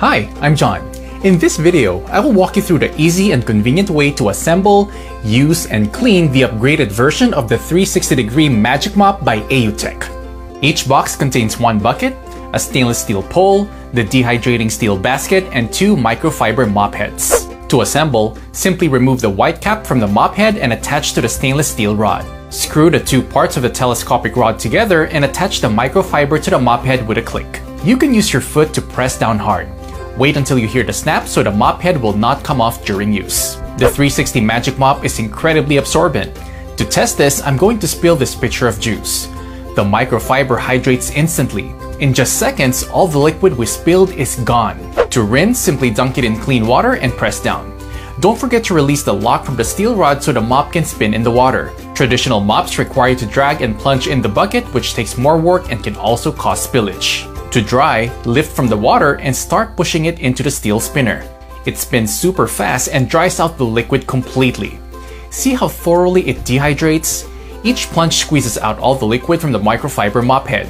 Hi, I'm John. In this video, I will walk you through the easy and convenient way to assemble, use, and clean the upgraded version of the 360-degree Magic Mop by AUTEC. Each box contains one bucket, a stainless steel pole, the dehydrating steel basket, and two microfiber mop heads. To assemble, simply remove the white cap from the mop head and attach to the stainless steel rod. Screw the two parts of the telescopic rod together and attach the microfiber to the mop head with a click. You can use your foot to press down hard. Wait until you hear the snap so the mop head will not come off during use. The 360 Magic Mop is incredibly absorbent. To test this, I'm going to spill this pitcher of juice. The microfiber hydrates instantly. In just seconds, all the liquid we spilled is gone. To rinse, simply dunk it in clean water and press down. Don't forget to release the lock from the steel rod so the mop can spin in the water. Traditional mops require you to drag and plunge in the bucket, which takes more work and can also cause spillage. To dry, lift from the water and start pushing it into the steel spinner. It spins super fast and dries out the liquid completely. See how thoroughly it dehydrates? Each plunge squeezes out all the liquid from the microfiber mop head.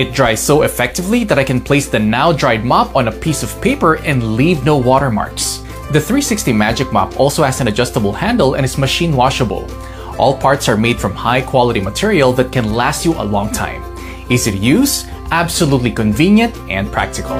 It dries so effectively that I can place the now dried mop on a piece of paper and leave no watermarks. The 360 Magic Mop also has an adjustable handle and is machine washable. All parts are made from high quality material that can last you a long time. Easy to use, absolutely convenient and practical.